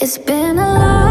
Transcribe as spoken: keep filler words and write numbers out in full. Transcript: It's been a long